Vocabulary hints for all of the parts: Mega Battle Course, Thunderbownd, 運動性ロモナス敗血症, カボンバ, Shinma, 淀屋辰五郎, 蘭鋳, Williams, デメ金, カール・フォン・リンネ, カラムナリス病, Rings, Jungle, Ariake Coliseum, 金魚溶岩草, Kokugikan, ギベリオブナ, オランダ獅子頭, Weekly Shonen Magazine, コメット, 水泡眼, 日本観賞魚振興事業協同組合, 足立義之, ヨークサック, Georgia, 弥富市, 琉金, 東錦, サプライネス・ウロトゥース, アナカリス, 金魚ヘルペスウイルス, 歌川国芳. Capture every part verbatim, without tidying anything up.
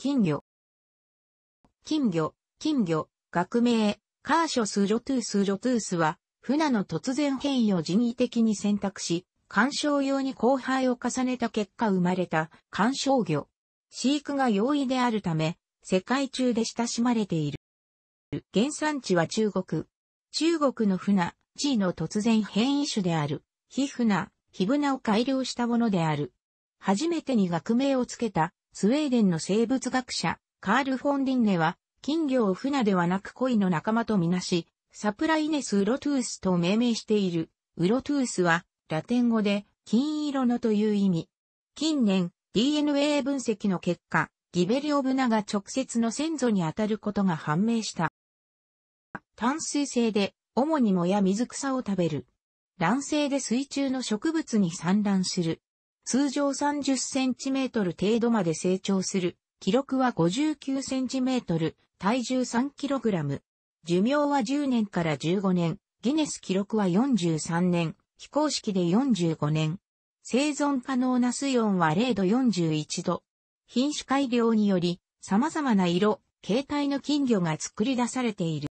金魚。金魚、金魚、学名、カーショス・ロトゥース・ロトゥースは、船の突然変異を人為的に選択し、観賞用に交配を重ねた結果生まれた観賞魚。飼育が容易であるため、世界中で親しまれている。原産地は中国。中国のフナ、チーの突然変異種である、ヒフナ、ヒブナを改良したものである。初めてに学名をつけた、スウェーデンの生物学者、カール・フォン・リンネは、金魚をフナではなくコイの仲間とみなし、サプライネス・ウロトゥースと命名している。ウロトゥースは、ラテン語で、金色のという意味。近年、ディーエヌエー 分析の結果、ギベリオブナが直接の先祖にあたることが判明した。淡水性で、主に藻や水草を食べる。卵生で水中の植物に産卵する。通常さんじゅっセンチメートル程度まで成長する。記録はごじゅうきゅうセンチメートル、体重さんキログラム。寿命はじゅうねんからじゅうごねん。ギネス記録はよんじゅうさんねん。非公式でよんじゅうごねん。生存可能な水温はゼロ度よんじゅういちど。品種改良により、様々な色、形態の金魚が作り出されている。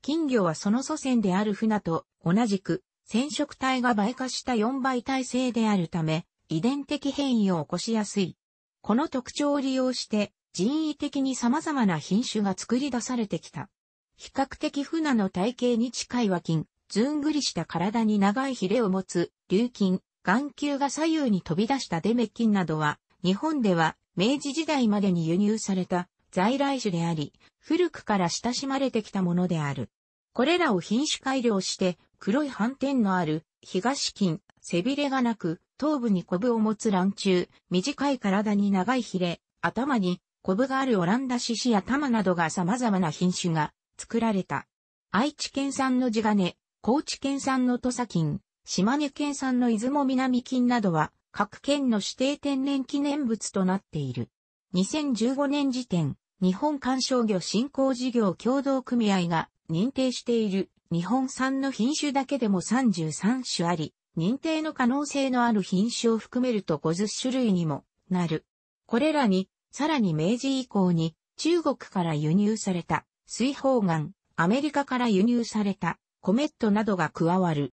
金魚はその祖先であるフナと同じく、染色体が倍化したよんばいたい性であるため、遺伝的変異を起こしやすい。この特徴を利用して、人為的に様々な品種が作り出されてきた。比較的フナの体型に近い和金、ずんぐりした体に長いヒレを持つ、竜金、眼球が左右に飛び出したデメ金などは、日本では明治時代までに輸入された在来種であり、古くから親しまれてきたものである。これらを品種改良して、黒い斑点のある東金、背びれがなく、頭部にコブを持つ卵虫、短い体に長いヒレ、頭にコブがあるオランダ獅子やタマなどが様々な品種が作られた。愛知県産の地金、高知県産の土佐金、島根県産の出雲南金などは各県の指定天然記念物となっている。にせんじゅうごねん時点、日本観賞魚振興事業協同組合が認定している日本産の品種だけでもさんじゅうさんしゅあり、認定の可能性のある品種を含めるとごじゅっしゅるいにもなる。これらに、さらに明治以降に中国から輸入された水泡眼、アメリカから輸入されたコメットなどが加わる。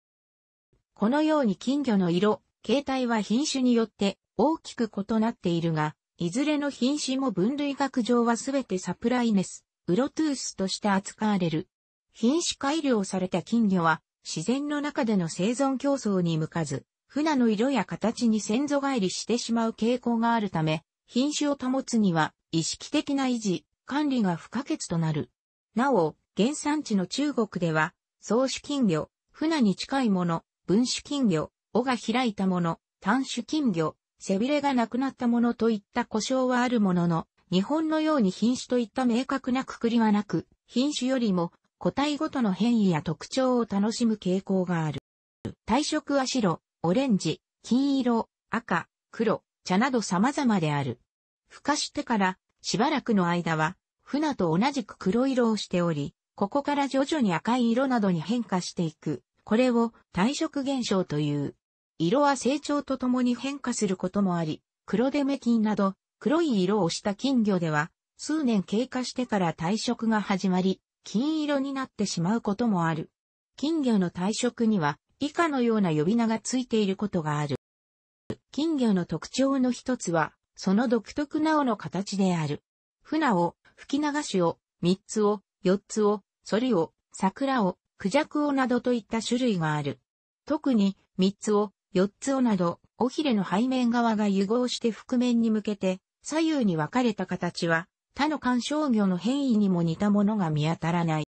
このように金魚の色、形態は品種によって大きく異なっているが、いずれの品種も分類学上はすべてサプライネス、ウロトゥースとして扱われる。品種改良された金魚は、自然の中での生存競争に向かず、フナの色や形に先祖返りしてしまう傾向があるため、品種を保つには意識的な維持、管理が不可欠となる。なお、原産地の中国では、草種金魚、フナに近いもの、分種金魚、尾が開いたもの、単種金魚、背びれがなくなったものといった呼称はあるものの、日本のように品種といった明確な括りはなく、品種よりも、個体ごとの変異や特徴を楽しむ傾向がある。体色は白、オレンジ、金色、赤、黒、茶など様々である。孵化してからしばらくの間は、フナと同じく黒色をしており、ここから徐々に赤い色などに変化していく。これを体色現象という。色は成長とともに変化することもあり、黒デメ金など黒い色をした金魚では、数年経過してから体色が始まり、金色になってしまうこともある。金魚の体色には以下のような呼び名がついていることがある。金魚の特徴の一つは、その独特な尾の形である。フナ尾、吹き流し尾、三つ尾、四つ尾、ソリ尾、桜尾、クジャク尾などといった種類がある。特に三つ尾、四つ尾など、尾ひれの背面側が融合して腹面に向けて左右に分かれた形は、他の観賞魚の変異にも似たものが見当たらない。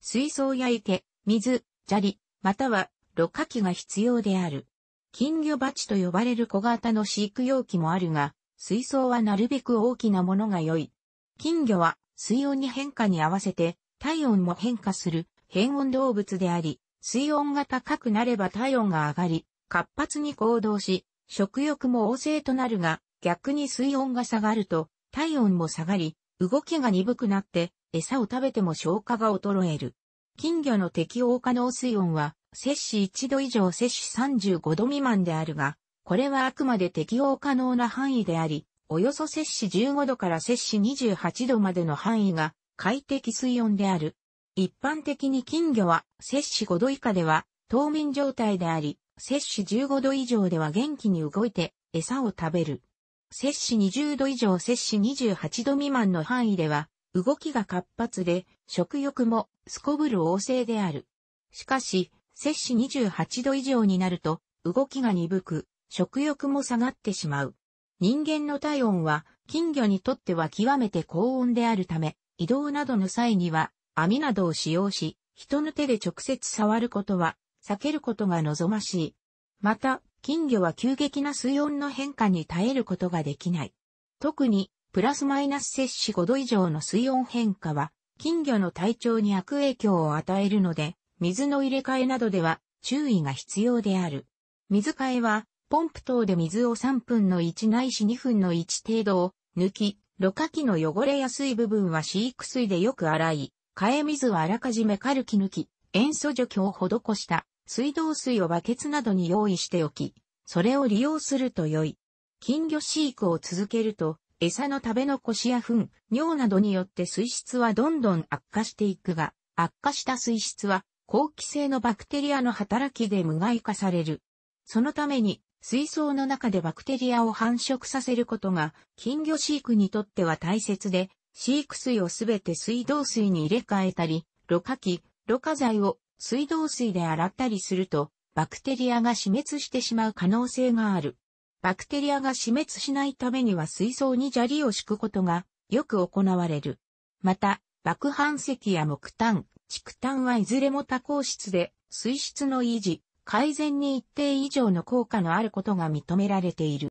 水槽や池、水、砂利、または、ろ過器が必要である。金魚鉢と呼ばれる小型の飼育容器もあるが、水槽はなるべく大きなものが良い。金魚は、水温に変化に合わせて、体温も変化する、変温動物であり、水温が高くなれば体温が上がり、活発に行動し、食欲も旺盛となるが、逆に水温が下がると、体温も下がり、動きが鈍くなって、餌を食べても消化が衰える。金魚の適応可能水温は、摂氏いちど以上摂氏さんじゅうごど未満であるが、これはあくまで適応可能な範囲であり、およそ摂氏じゅうごどから摂氏にじゅうはちどまでの範囲が海滴水温である。一般的に金魚は摂氏ごど以下では冬眠状態であり、摂氏じゅうごど以上では元気に動いて餌を食べる。摂氏にじゅうど以上摂氏にじゅうはちど未満の範囲では動きが活発で食欲もすこぶる旺盛である。しかし、摂氏にじゅうはちど以上になると動きが鈍く食欲も下がってしまう。人間の体温は金魚にとっては極めて高温であるため、移動などの際には網などを使用し、人の手で直接触ることは避けることが望ましい。また、金魚は急激な水温の変化に耐えることができない。特に、プラスマイナス摂氏ごど以上の水温変化は、金魚の体調に悪影響を与えるので、水の入れ替えなどでは注意が必要である。水替えは、ポンプ等で水をさんぶんのいちないしにぶんのいち程度を抜き、ろ過器の汚れやすい部分は飼育水でよく洗い、替え水はあらかじめ軽き抜き、塩素除去を施した水道水をバケツなどに用意しておき、それを利用すると良い。金魚飼育を続けると、餌の食べ残しや糞、尿などによって水質はどんどん悪化していくが、悪化した水質は、好気性のバクテリアの働きで無害化される。そのために、水槽の中でバクテリアを繁殖させることが、金魚飼育にとっては大切で、飼育水をすべて水道水に入れ替えたり、ろ過器、ろ過剤を水道水で洗ったりすると、バクテリアが死滅してしまう可能性がある。バクテリアが死滅しないためには水槽に砂利を敷くことがよく行われる。また、麦飯石や木炭、竹炭はいずれも多孔質で、水質の維持、改善に一定以上の効果のあることが認められている。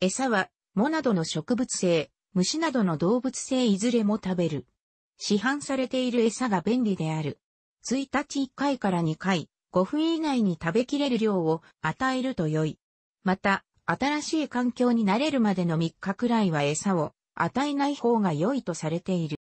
餌は、藻などの植物性、虫などの動物性いずれも食べる。市販されている餌が便利である。いちにちいっかいからにかい、ごふん以内に食べきれる量を与えると良い。また、新しい環境に慣れるまでのみっかくらいは餌を与えない方が良いとされている。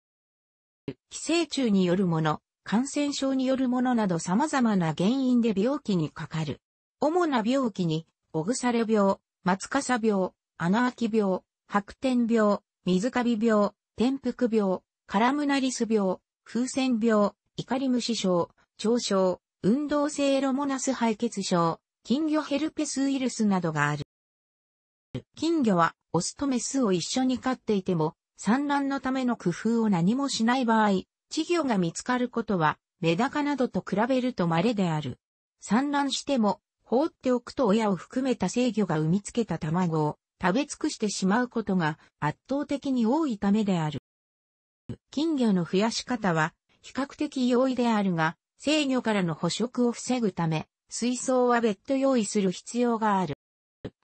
寄生虫によるもの、感染症によるものなど様々な原因で病気にかかる。主な病気に、おぐされ病、松かさ病、穴あき病、白点病、水カビ病、転覆病、カラムナリス病、風船病、イカリムシ症、腸症、運動性ロモナス敗血症、金魚ヘルペスウイルスなどがある。金魚は、オスとメスを一緒に飼っていても、産卵のための工夫を何もしない場合、稚魚が見つかることは、メダカなどと比べると稀である。産卵しても、放っておくと親を含めた成魚が産みつけた卵を食べ尽くしてしまうことが圧倒的に多いためである。金魚の増やし方は比較的容易であるが、成魚からの捕食を防ぐため、水槽は別途用意する必要がある。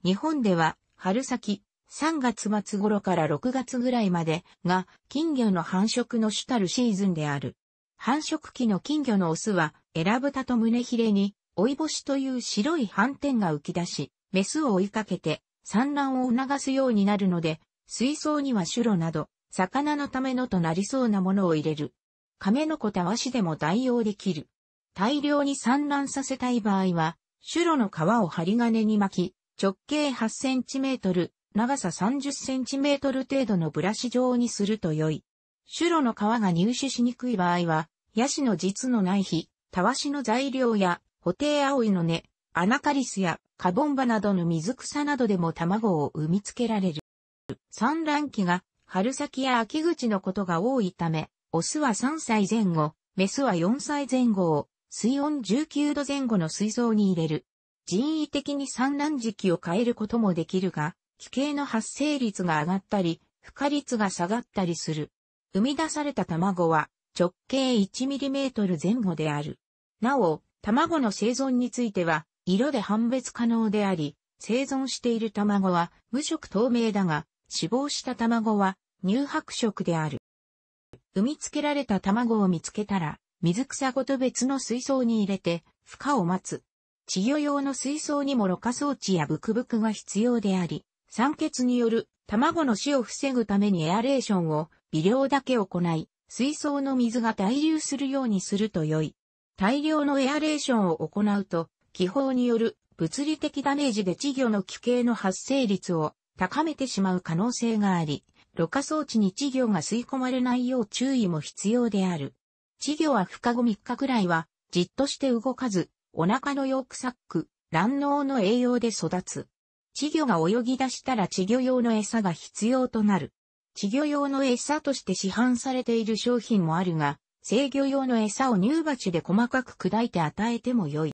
日本では春先、さんがつ末頃からろくがつぐらいまでが金魚の繁殖の主たるシーズンである。繁殖期の金魚のオスは、エラブタと胸ひれに、追い星という白い斑点が浮き出し、メスを追いかけて産卵を促すようになるので、水槽にはシュロなど、魚のためのとなりそうなものを入れる。亀の子たわしでも代用できる。大量に産卵させたい場合は、シュロの皮を針金に巻き、直径はちセンチメートル、長ささんじゅっセンチメートル程度のブラシ状にすると良い。シュロの皮が入手しにくい場合は、ヤシの実のない皮、たわしの材料や、ホテイアオイの根、アナカリスやカボンバなどの水草などでも卵を産みつけられる。産卵期が、春先や秋口のことが多いため、オスはさんさいぜん後、メスはよんさいぜん後を、水温じゅうきゅうど前後の水槽に入れる。人為的に産卵時期を変えることもできるが、奇形の発生率が上がったり、孵化率が下がったりする。生み出された卵は、直径いちミリメートル前後である。なお、卵の生存については、色で判別可能であり、生存している卵は無色透明だが、死亡した卵は、乳白色である。産みつけられた卵を見つけたら、水草ごと別の水槽に入れて、孵化を待つ。稚魚用の水槽にもろ過装置やブクブクが必要であり、酸欠による卵の死を防ぐためにエアレーションを微量だけ行い、水槽の水が滞留するようにすると良い。大量のエアレーションを行うと、気泡による物理的ダメージで稚魚の奇形の発生率を高めてしまう可能性があり、ろ過装置に稚魚が吸い込まれないよう注意も必要である。稚魚は孵化後みっかくらいは、じっとして動かず、お腹のヨークサック、卵嚢の栄養で育つ。稚魚が泳ぎ出したら稚魚用の餌が必要となる。稚魚用の餌として市販されている商品もあるが、成魚用の餌を乳鉢で細かく砕いて与えても良い。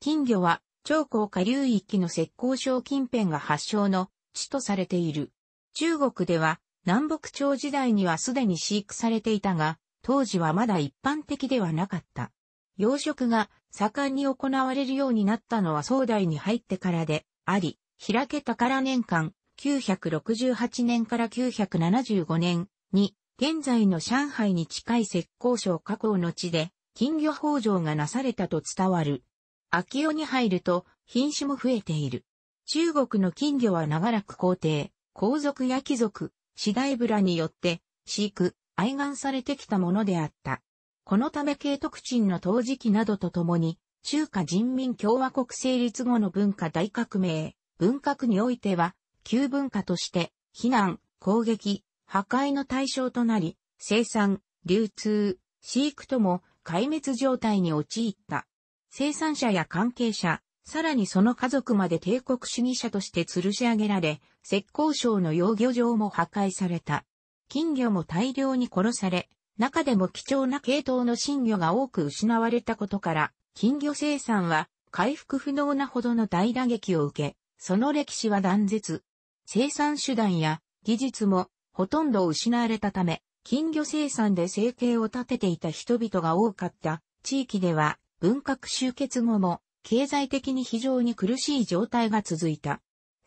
金魚は、長江下流域の浙江省近辺が発祥の地とされている。中国では、南北朝時代にはすでに飼育されていたが、当時はまだ一般的ではなかった。養殖が盛んに行われるようになったのは宋代に入ってからであり、開けたから年間、きゅうひゃくろくじゅうはちねんからきゅうひゃくななじゅうごねんに、現在の上海に近い浙江省華港の地で、金魚豊穣がなされたと伝わる。秋代に入ると、品種も増えている。中国の金魚は長らく皇帝、皇族や貴族、士大夫らによって、飼育、愛玩されてきたものであった。このため慶徳鎮の陶磁器などとともに、中華人民共和国成立後の文化大革命、文革においては、旧文化として、非難、攻撃、破壊の対象となり、生産、流通、飼育とも壊滅状態に陥った。生産者や関係者、さらにその家族まで帝国主義者として吊るし上げられ、浙江省の養魚場も破壊された。金魚も大量に殺され、中でも貴重な系統の真魚が多く失われたことから、金魚生産は回復不能なほどの大打撃を受け、その歴史は断絶。生産手段や技術もほとんど失われたため、金魚生産で生計を立てていた人々が多かった地域では、文革終結後も経済的に非常に苦しい状態が続いた。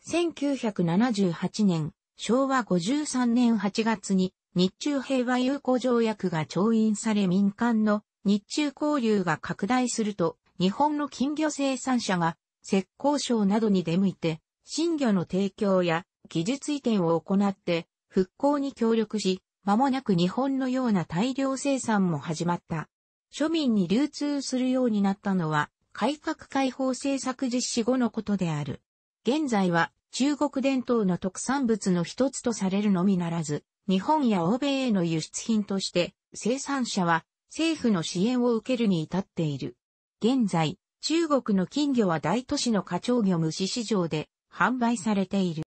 せんきゅうひゃくななじゅうはちねん、昭和ごじゅうさんねんはちがつに日中平和友好条約が調印され民間の日中交流が拡大すると、日本の金魚生産者が浙江省などに出向いて、真魚の提供や技術移転を行って復興に協力し、間もなく日本のような大量生産も始まった。庶民に流通するようになったのは、改革開放政策実施後のことである。現在は中国伝統の特産物の一つとされるのみならず、日本や欧米への輸出品として、生産者は政府の支援を受けるに至っている。現在、中国の金魚は大都市の花鳥魚虫市場で販売されている。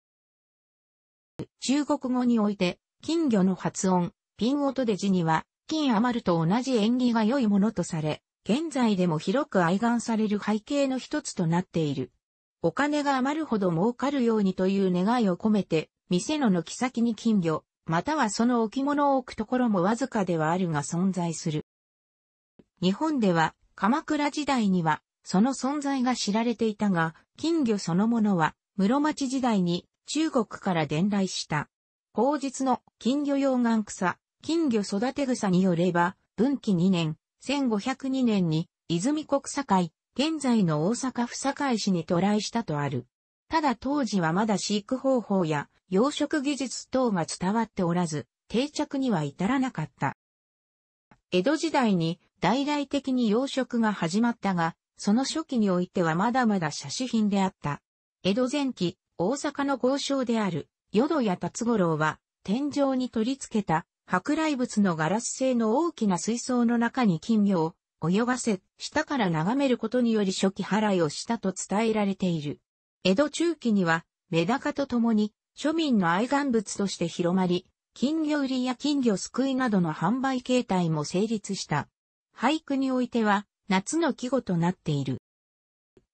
中国語において、金魚の発音、ピン音で字には、金余ると同じ縁起が良いものとされ、現在でも広く愛玩される背景の一つとなっている。お金が余るほど儲かるようにという願いを込めて、店の軒先に金魚、またはその置物を置くところもわずかではあるが存在する。日本では、鎌倉時代には、その存在が知られていたが、金魚そのものは、室町時代に中国から伝来した。後述の金魚溶岩草。金魚育て草によれば、文紀にねん、せんごひゃくにねんに、泉国堺、現在の大阪府堺市に渡来したとある。ただ当時はまだ飼育方法や養殖技術等が伝わっておらず、定着には至らなかった。江戸時代に大々的に養殖が始まったが、その初期においてはまだまだ奢侈品であった。江戸前期、大阪の豪商である、淀屋辰五郎は、天井に取り付けた、舶来物のガラス製の大きな水槽の中に金魚を泳がせ、下から眺めることにより初期払いをしたと伝えられている。江戸中期には、メダカとともに、庶民の愛玩物として広まり、金魚売りや金魚すくいなどの販売形態も成立した。俳句においては、夏の季語となっている。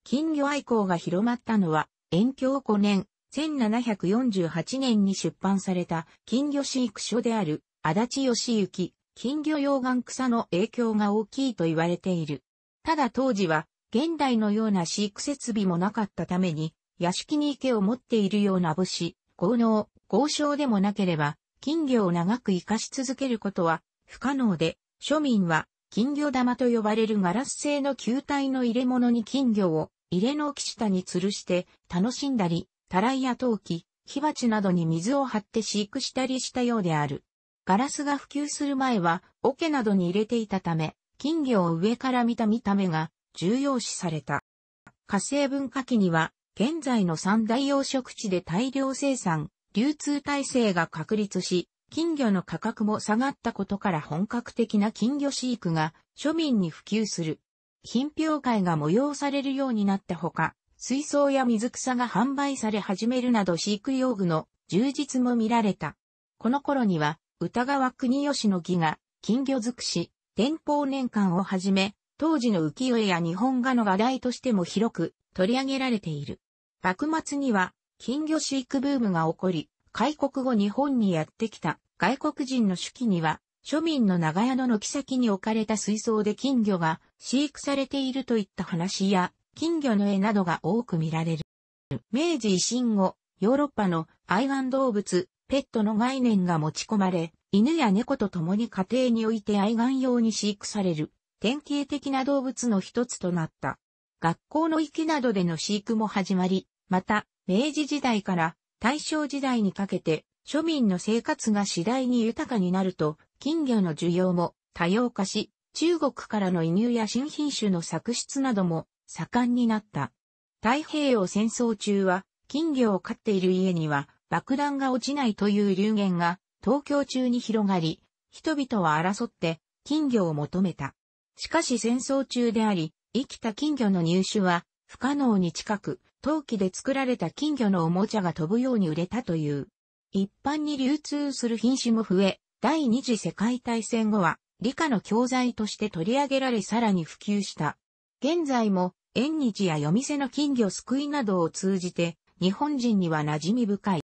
金魚愛好が広まったのは、延享ごねん、せんななひゃくよんじゅうはちねんに出版された金魚飼育書である。足立義之、金魚溶岩草の影響が大きいと言われている。ただ当時は、現代のような飼育設備もなかったために、屋敷に池を持っているような武士、豪農、豪商でもなければ、金魚を長く生かし続けることは不可能で、庶民は、金魚玉と呼ばれるガラス製の球体の入れ物に金魚を、入れの置き下に吊るして、楽しんだり、たらいや陶器、火鉢などに水を張って飼育したりしたようである。ガラスが普及する前は、桶などに入れていたため、金魚を上から見た見た目が重要視された。嘉政文化期には、現在の三大養殖地で大量生産、流通体制が確立し、金魚の価格も下がったことから本格的な金魚飼育が庶民に普及する。品評会が催されるようになったほか、水槽や水草が販売され始めるなど飼育用具の充実も見られた。この頃には、歌川国芳の儀が金魚尽くし、天保年間をはじめ、当時の浮世絵や日本画の画題としても広く取り上げられている。幕末には、金魚飼育ブームが起こり、開国後日本にやってきた外国人の手記には、庶民の長屋の軒先に置かれた水槽で金魚が飼育されているといった話や、金魚の絵などが多く見られる。明治維新後、ヨーロッパの愛玩動物、ペットの概念が持ち込まれ、犬や猫と共に家庭において愛玩用に飼育される、典型的な動物の一つとなった。学校の域などでの飼育も始まり、また、明治時代から大正時代にかけて、庶民の生活が次第に豊かになると、金魚の需要も多様化し、中国からの輸入や新品種の作出なども盛んになった。太平洋戦争中は、金魚を飼っている家には爆弾が落ちないという流言が東京中に広がり、人々は争って金魚を求めた。しかし戦争中であり、生きた金魚の入手は不可能に近く、陶器で作られた金魚のおもちゃが飛ぶように売れたという。一般に流通する品種も増え、第二次世界大戦後は理科の教材として取り上げられさらに普及した。現在も縁日や夜店の金魚すくいなどを通じて日本人には馴染み深い。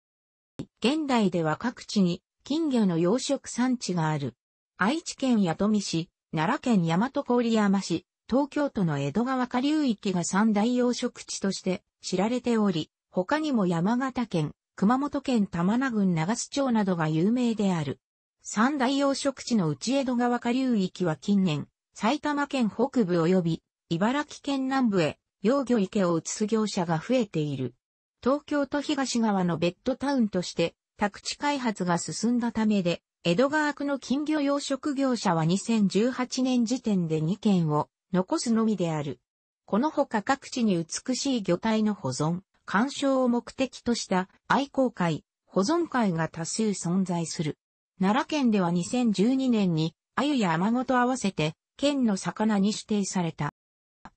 現代では各地に金魚の養殖産地がある。愛知県弥富市、奈良県大和郡山市、東京都の江戸川下流域が三大養殖地として知られており、他にも山形県、熊本県玉名郡長洲町などが有名である。三大養殖地のうち江戸川下流域は近年、埼玉県北部及び茨城県南部へ養魚池を移す業者が増えている。東京都東側のベッドタウンとして宅地開発が進んだためで、江戸川区の金魚養殖業者はにせんじゅうはちねん時点でにけんを残すのみである。このほか各地に美しい魚体の保存。鑑賞を目的とした愛好会、保存会が多数存在する。奈良県ではにせんじゅうにねんに、鮎やアマゴと合わせて、県の魚に指定された。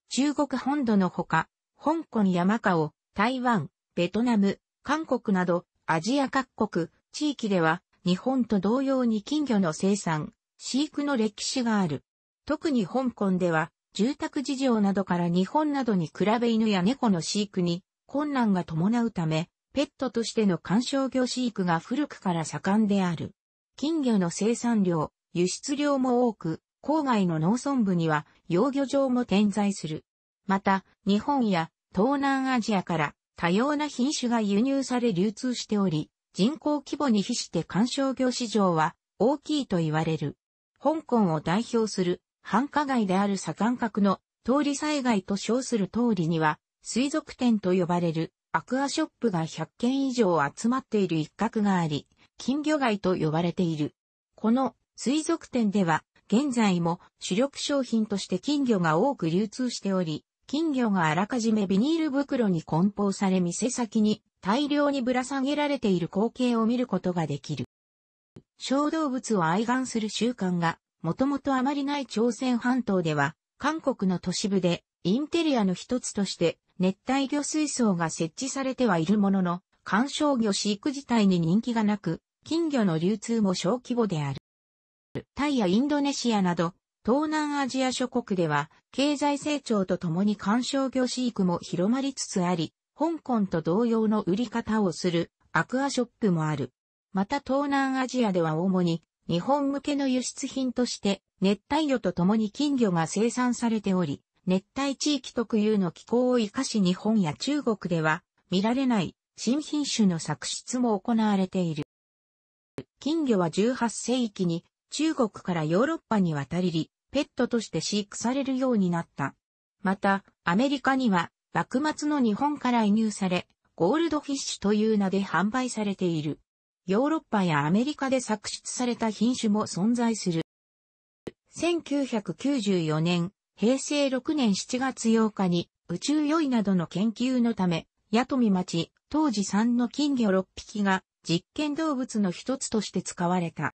中国本土のほか、香港やマカオ、台湾、ベトナム、韓国など、アジア各国、地域では、日本と同様に金魚の生産、飼育の歴史がある。特に香港では、住宅事情などから日本などに比べ犬や猫の飼育に、困難が伴うため、ペットとしての観賞魚飼育が古くから盛んである。金魚の生産量、輸出量も多く、郊外の農村部には養魚場も点在する。また、日本や東南アジアから多様な品種が輸入され流通しており、人口規模に比して観賞魚市場は大きいと言われる。香港を代表する繁華街である左官角の通り災害と称する通りには、水族店と呼ばれるアクアショップがひゃっけん以上集まっている一角があり、金魚街と呼ばれている。この水族店では現在も主力商品として金魚が多く流通しており、金魚があらかじめビニール袋に梱包され店先に大量にぶら下げられている光景を見ることができる。小動物を愛玩する習慣がもともとあまりない朝鮮半島では、韓国の都市部でインテリアの一つとして、熱帯魚水槽が設置されてはいるものの、観賞魚飼育自体に人気がなく、金魚の流通も小規模である。タイやインドネシアなど、東南アジア諸国では、経済成長とともに観賞魚飼育も広まりつつあり、香港と同様の売り方をするアクアショップもある。また東南アジアでは主に、日本向けの輸出品として、熱帯魚とともに金魚が生産されており、熱帯地域特有の気候を生かし日本や中国では見られない新品種の作出も行われている。金魚はじゅうはっせいきに中国からヨーロッパに渡り、ペットとして飼育されるようになった。また、アメリカには幕末の日本から輸入され、ゴールドフィッシュという名で販売されている。ヨーロッパやアメリカで作出された品種も存在する。せんきゅうひゃくきゅうじゅうよねん、平成ろくねんしちがつようかに宇宙酔いなどの研究のため弥富町、当時産の金魚ろっぴきが実験動物の一つとして使われた。